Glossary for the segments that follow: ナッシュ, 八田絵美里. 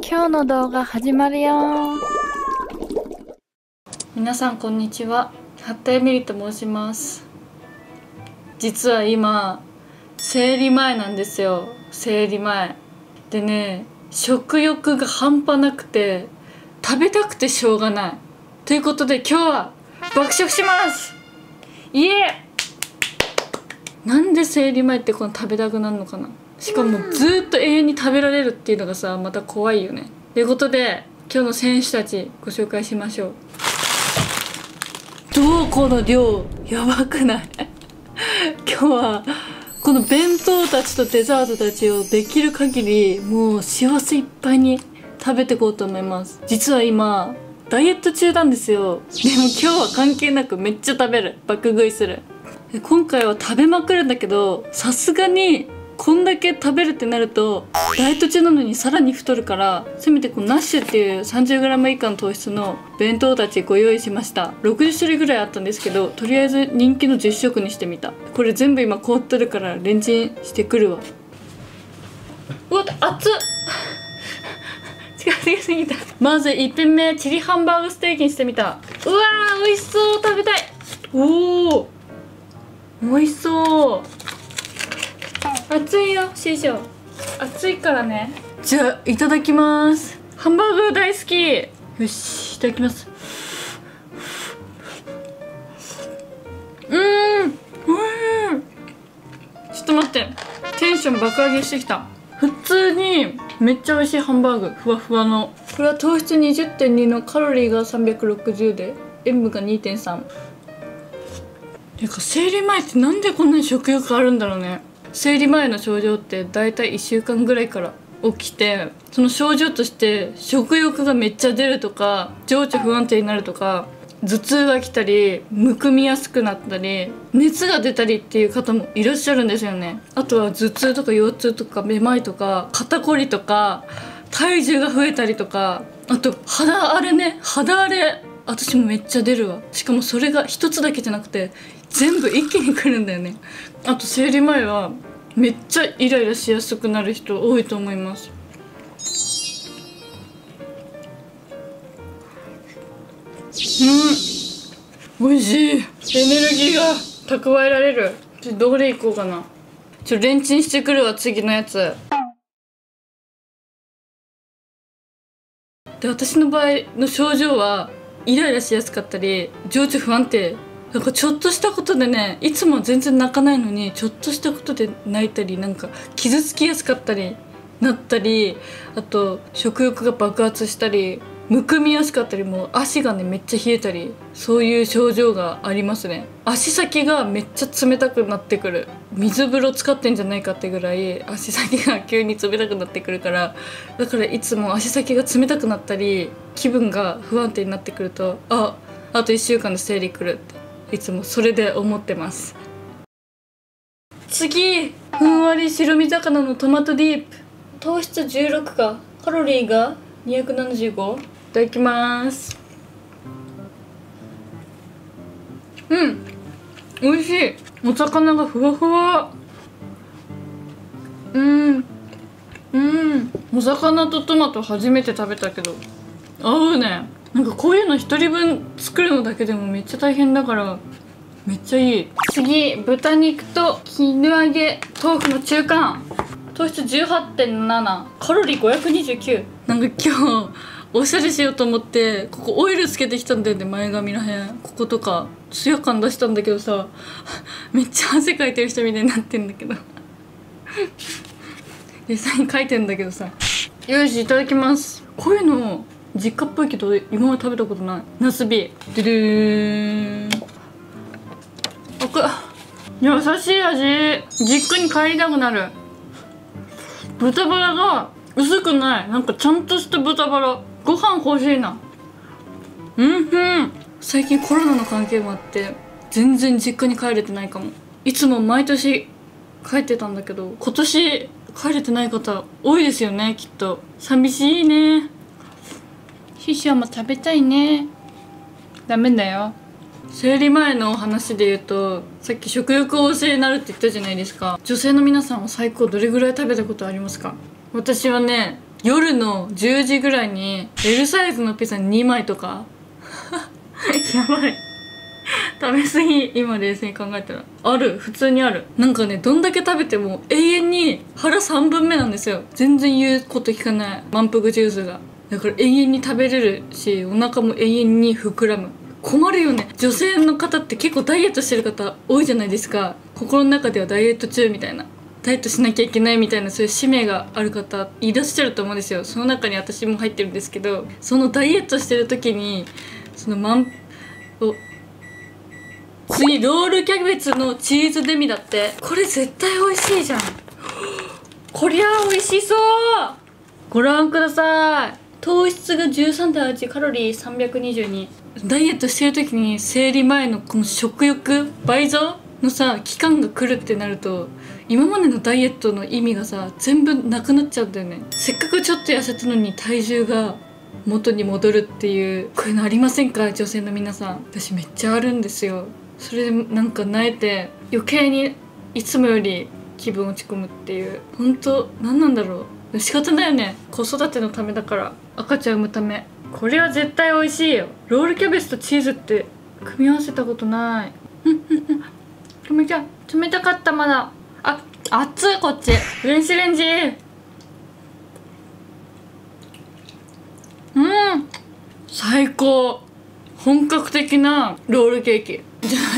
今日の動画始まるよ。皆さんこんにちは、八田絵美里と申します。実は今生理前なんですよ。生理前でね、食欲が半端なくて食べたくてしょうがないということで、今日は爆食します。イエー！なんで生理前ってこの食べたくなるのかな。しかもずっと永遠に食べられるっていうのがさ、また怖いよね。ということで今日の選手たちご紹介しましょう。どうこの量やばくない？今日はこの弁当たちとデザートたちをできる限りもう幸せいっぱいに食べていこうと思います。実は今ダイエット中なんですよ。でも今日は関係なくめっちゃ食べる、爆食いする。今回は食べまくるんだけど、さすがにこんだけ食べるってなるとダイエット中なのにさらに太るから、せめてこのナッシュっていう 30g 以下の糖質の弁当たちご用意しました。60種類ぐらいあったんですけど、とりあえず人気の10食にしてみた。これ全部今凍ってるからレンチンしてくるわ。うわっ熱っ近づきすぎた。まず1品目、チリハンバーグステーキにしてみた。うわー美味しそう、食べたい。おお美味しそう。熱いよ師匠、熱いからね。じゃあいただきます。ハンバーグ大好き。よしいただきます。ちょっと待って、テンション爆上げしてきた。普通にめっちゃ美味しいハンバーグ、ふわふわの。これは糖質 20.2 のカロリーが360で塩分が 2.3。 てか生理前ってなんでこんなに食欲あるんだろうね。生理前の症状ってだいたい1週間ぐらいから起きて、その症状として食欲がめっちゃ出るとか、情緒不安定になるとか、頭痛が来たり、むくみやすくなったり、熱が出たりっていう方もいらっしゃるんですよね。あとは頭痛とか腰痛とかめまいとか肩こりとか体重が増えたりとか、あと肌荒れね。肌荒れ私もめっちゃ出るわ。しかもそれが一つだけじゃなくて全部一気に来るんだよね。あと生理前はめっちゃイライラしやすくなる人多いと思います。美味しい。エネルギーが蓄えられる。どれいこうかな。レンチンしてくるわ、次のやつで。私の場合の症状はイライラしやすかったり、情緒不安定、なんかちょっとしたことでね、いつも全然泣かないのにちょっとしたことで泣いたり、なんか傷つきやすかったりなったり、あと食欲が爆発したり、むくみやすかったり、もう足がねめっちゃ冷えたり、そういう症状がありますね。足先がめっちゃ冷たくなってくる。水風呂使ってんじゃないかってぐらい足先が急に冷たくなってくるから、だからいつも足先が冷たくなったり気分が不安定になってくると、あと1週間で生理来るっていつもそれで思ってます。次、ふんわり白身魚のトマトディープ。糖質16かカロリーが275。いただきます。美味しい。お魚がふわふわ。お魚とトマト初めて食べたけど合うね。なんかこういうの一人分作るのだけでもめっちゃ大変だからめっちゃいい。次、豚肉と絹揚げ豆腐の中間。糖質 18.7 カロリー529。なんか今日おしゃれしようと思ってここオイルつけてきたんだよね。前髪らへん、こことかツヤ感出したんだけどさ、めっちゃ汗かいてる人みたいになってんだけどデザイン書いてんだけどさ。よしいただきます。こういうの実家っぽいけど今まで食べたことない。ナスビドゥドゥーン。優しい味。実家に帰りたくなる。豚バラが薄くない、なんかちゃんとした豚バラ。ご飯欲しいな。最近コロナの関係もあって全然実家に帰れてないかも。いつも毎年帰ってたんだけど、今年帰れてない方多いですよね、きっと。寂しいね。師匠も食べたいね。ダメだよ。生理前のお話で言うと、さっき食欲旺盛になるって言ったじゃないですか。女性の皆さんは最高どれぐらい食べたことありますか？私はね、夜の10時ぐらいに L サイズのピザ2枚とかやばい食べ過ぎ。今冷静に考えたらある、普通にある。なんかね、どんだけ食べても永遠に腹3分目なんですよ。全然言うこと聞かない満腹ジュースが。だから永遠に食べれるし、お腹も永遠に膨らむ。困るよね。女性の方って結構ダイエットしてる方多いじゃないですか。心の中ではダイエット中みたいな、ダイエットしなきゃいけないみたいな、そういう使命がある方言い出してると思うんですよ。その中に私も入ってるんですけど、そのダイエットしてる時にその次ロールキャベツのチーズデミだって。これ絶対美味しいじゃん。こりゃ美味しそう。ご覧ください。糖質が 13.8、 カロリー322。ダイエットしてる時に生理前のこの食欲倍増のさ期間が来るってなると、今までのダイエットの意味がさ全部なくなっちゃうんだよね。せっかくちょっと痩せたのに体重が元に戻るっていう、こういうのありませんか、女性の皆さん。私めっちゃあるんですよ。それでなんか萎えて余計にいつもより気分落ち込むっていう。ほんと何なんだろう。仕方ないよね、子育てのためだから、赤ちゃん産むため。これは絶対美味しいよ。ロールキャベツとチーズって組み合わせたことない。冷たかった。まだあ、熱い。こっち電子レンジ。うん、最高。本格的なロールケーキじゃない、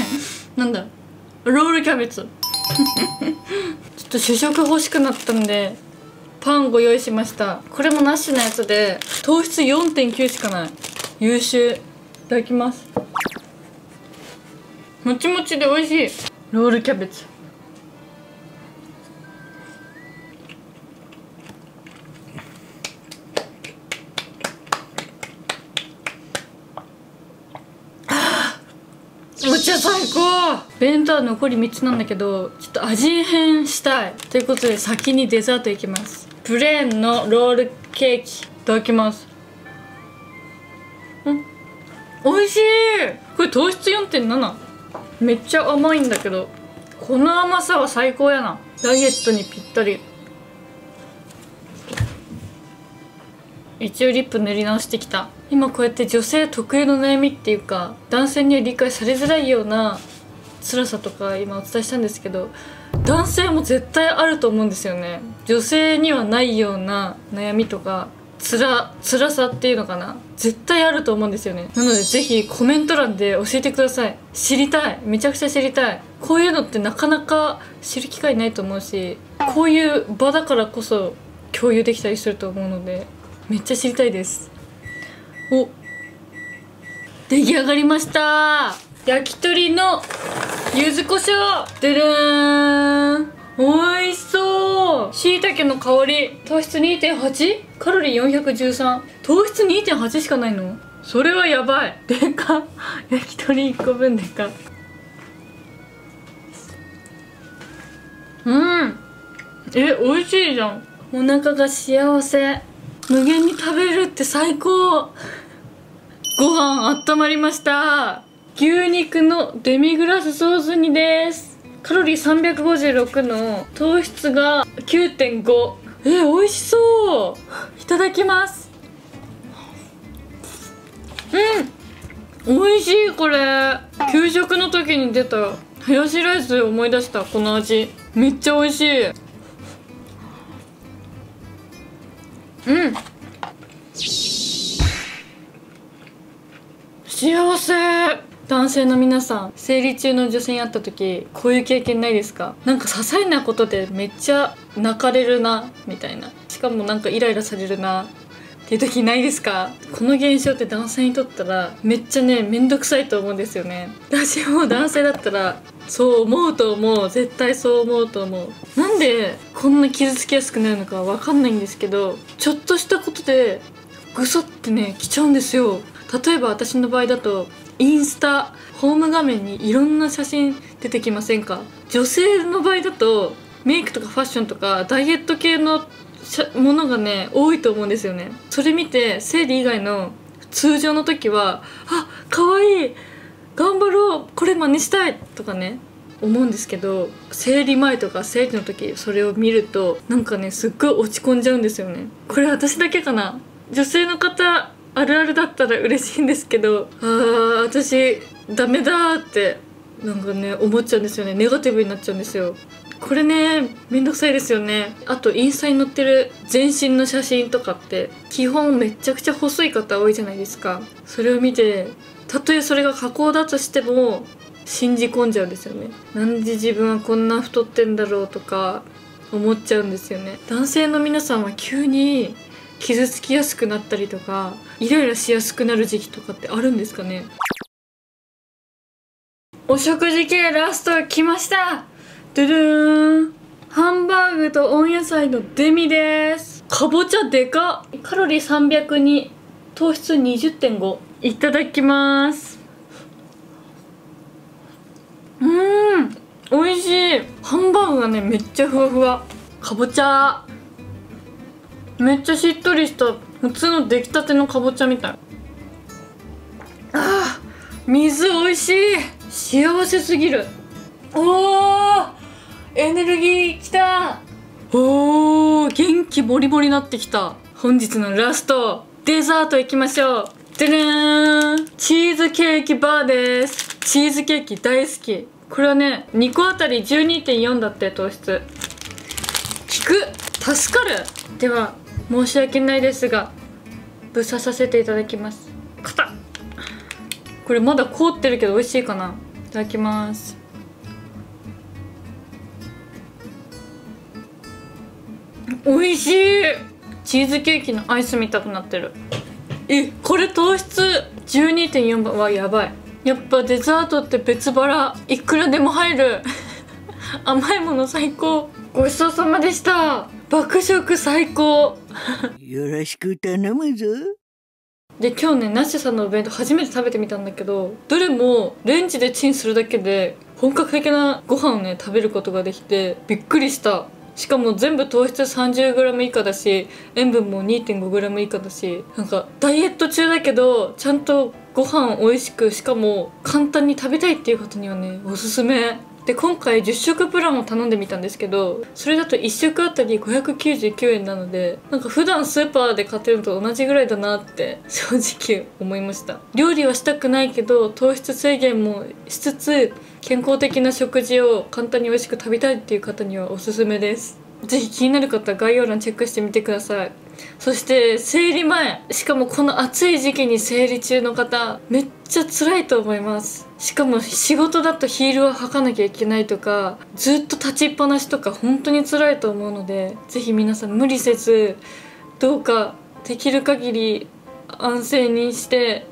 なんだロールキャベツちょっと主食欲しくなったんでパンご用意しました。これもなしのやつで糖質 4.9 しかない。優秀。いただきます。もちもちで美味しい。ロールキャベツめっちゃ最高。弁当は残り3つなんだけど、ちょっと味変したいということで先にデザートいきます。プレーンのロールケーキいただきます。美味しい。これ糖質 4.7、 めっちゃ甘いんだけど、この甘さは最高やな。ダイエットにぴったり。一応リップ塗り直してきた。今こうやって女性特有の悩みっていうか、男性には理解されづらいような辛さとか今お伝えしたんですけど、男性も絶対あると思うんですよね。女性にはないような悩みとか辛さっていうのかな、絶対あると思うんですよね。なのでぜひコメント欄で教えてください。知りたい、めちゃくちゃ知りたい。こういうのってなかなか知る機会ないと思うし、こういう場だからこそ共有できたりすると思うので、めっちゃ知りたいです。お、出来上がりました。焼き鳥の柚子胡椒。ででーん、おいしそう。椎茸の香り。糖質 2.8、 カロリー413。糖質 2.8 しかないの、それはやばい。でか焼き鳥1個分でか。うん、おいしいじゃん。お腹が幸せ。無限に食べるって最高。ご飯温まりました。牛肉のデミグラスソース煮です。カロリー356の糖質が 9.5。 美味しそう。いただきます。うん、美味しい。これ給食の時に出たハヤシライスを思い出した。この味めっちゃ美味しい。うん、幸せ。男性の皆さん、生理中の女性に会った時こういう経験ないですか？なんか些細なことでめっちゃ泣かれるなみたいな、しかもなんかイライラされるなっていう時ないですか？この現象って男性にとったらめっちゃね、めんどくさいと思うんですよね。私も男性だったらそう思うと思う。絶対そう思うと思う。なんでこんな傷つきやすくなるのかわかんないんですけど、ちょっとしたことでグソってね来ちゃうんですよ。例えば私の場合だとインスタホーム画面にいろんな写真出てきませんか？女性の場合だとメイクとかファッションとかダイエット系のものがね多いと思うんですよね。それ見て生理以外の通常の時は「あ、可愛い、頑張ろう、これ真似したい」とかね、思うんですけど、生理前とか生理の時それを見るとなんかね、すっごい落ち込んじゃうんですよね。これ私だけかな。女性の方あるあるだったら嬉しいんですけど、あー私ダメだーってなんかね思っちゃうんですよね。ネガティブになっちゃうんですよ。これねめんどくさいですよね。あとインスタに載ってる全身の写真とかって基本めちゃくちゃ細い方多いじゃないですか。それを見てたとえそれが加工だとしても信じ込んじゃうんですよね。なんで自分はこんな太ってんだろうとか思っちゃうんですよね。男性の皆さんは急に傷つきやすくなったりとかイライラしやすくなる時期とかってあるんですかね。お食事系ラスト来ました。ドゥドゥーン。ハンバーグと温野菜のデミです。かぼちゃでかっ。カロリー300に糖質 20.5。 いただきます。美味しい。ハンバーグがねめっちゃふわふわ、かぼちゃめっちゃしっとりした、普通の出来たてのかぼちゃみたい。あー水美味しい。幸せすぎる。おーエネルギーきた。おー元気ボリボリになってきた。本日のラストデザートいきましょう。でねーん、チーズケーキバーです。チーズケーキ大好き。これはね2個あたり 12.4 だって。糖質効く。助かる。では申し訳ないですがぶささせていただきます。硬っ。これまだ凍ってるけど美味しいかな。いただきます。美味しい。チーズケーキのアイスみたくなってる。え、これ糖質 12.4 倍はやばい。やっぱデザートって別腹、いくらでも入る。甘いもの最高。ごちそうさまでした。爆食最高。よろしく頼むぞ。で今日ねナッシュさんのお弁当初めて食べてみたんだけど、どれもレンジでチンするだけで本格的なご飯をね食べることができてびっくりした。しかも全部糖質 30g 以下だし、塩分も 2.5g 以下だし、なんかダイエット中だけどちゃんとご飯美味しく、しかも簡単に食べたいっていう方にはねおすすめで、今回10食プランを頼んでみたんですけど、それだと1食あたり599円なので、なんか普段スーパーで買ってるのと同じぐらいだなって正直思いました。料理はしたくないけど糖質制限もしつつ健康的な食事を簡単に美味しく食べたいっていう方にはおすすめです。ぜひ気になる方は概要欄チェックしてみてください。そして生理前、しかもこの暑い時期に生理中の方めっちゃ辛いと思います。しかも仕事だとヒールを履かなきゃいけないとかずっと立ちっぱなしとか本当に辛いと思うので、ぜひ皆さん無理せずどうかできる限り安静にして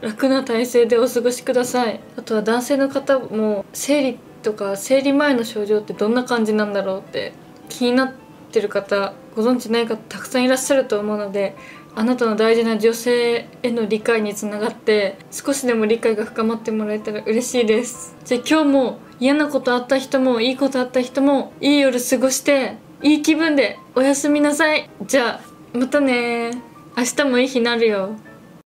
楽な体勢でお過ごしください。あとは男性の方も生理とか生理前の症状ってどんな感じなんだろうって気になってる方、ご存知ない方たくさんいらっしゃると思うので、あなたの大事な女性への理解につながって少しでも理解が深まってもらえたら嬉しいです。じゃあ今日も嫌なことあった人もいいことあった人もいい夜過ごしていい気分でおやすみなさい。じゃあまたね。明日もいい日になるよ。